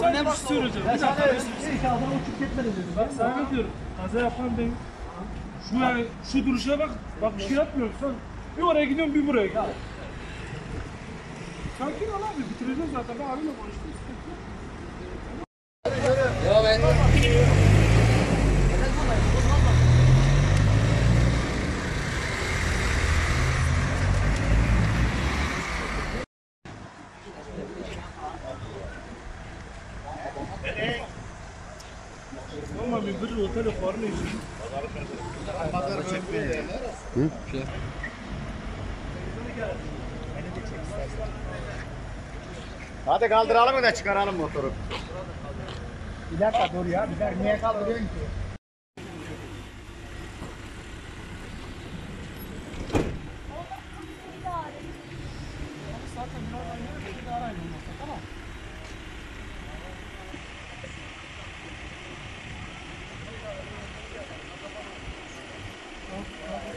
senden bir şey söyleyeceğim. Bir dakika. Adamı uçup gitmedi dedim. Bak sana diyorum. Kaza yapan benim. Şu duruşa bak. Bak bir şey yapmıyorsun sen. Bir oraya gidiyorsun bir buraya gidiyorsun. Sakin ol abi. Bitireceğiz zaten. Ben abimle konuştum. Devam et. Ama bir otele farını için. Pazarı çekmeye değerler arası. Şey. Hadi kaldıralım mı da çıkaralım motoru. Bir dakika dur ya, bir dakika niye kaldırıyorsun ki? Zaten bunlardan yürüyüp de arayın olmazsa tamam.